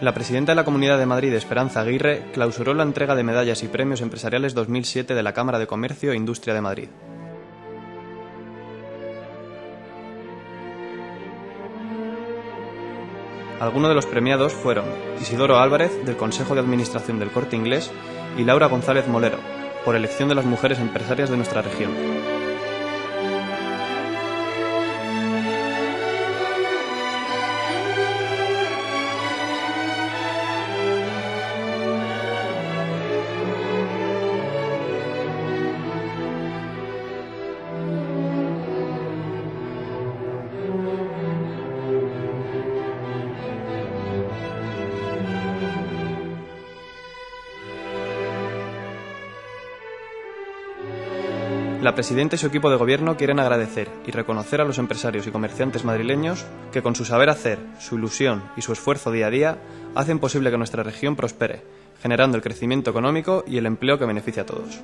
La presidenta de la Comunidad de Madrid, Esperanza Aguirre, clausuró la entrega de medallas y premios empresariales 2007 de la Cámara de Comercio e Industria de Madrid. Algunos de los premiados fueron Isidoro Álvarez, del Consejo de Administración del Corte Inglés, y Laura González Molero, por elección de las mujeres empresarias de nuestra región. La presidenta y su equipo de gobierno quieren agradecer y reconocer a los empresarios y comerciantes madrileños que con su saber hacer, su ilusión y su esfuerzo día a día hacen posible que nuestra región prospere, generando el crecimiento económico y el empleo que beneficia a todos.